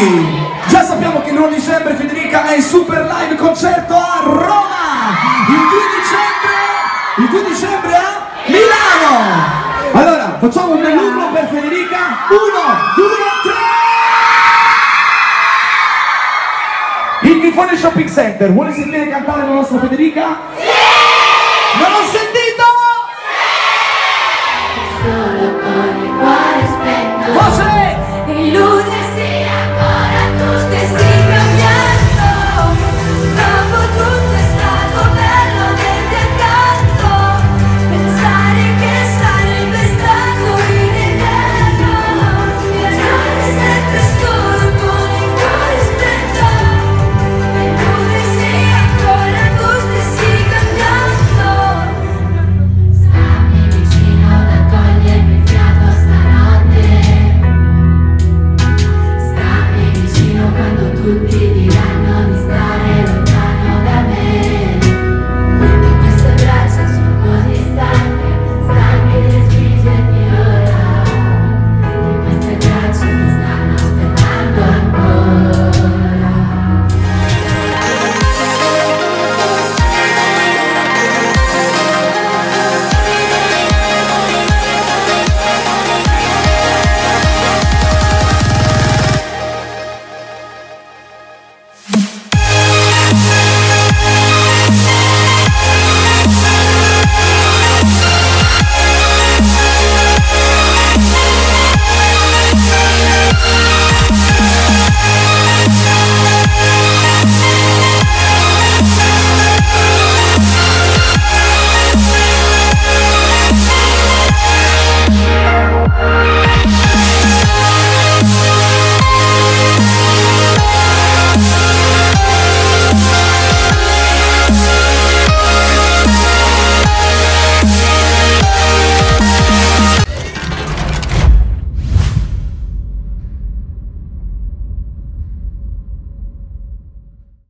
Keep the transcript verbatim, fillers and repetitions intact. Quindi già sappiamo che l'undici dicembre Federica è in super live concerto a Roma, il due dicembre a Milano. Allora facciamo un bel numero per Federica. Uno, due, tre. Il Grifone Shopping Center vuole sentire cantare la nostra Federica? Sì!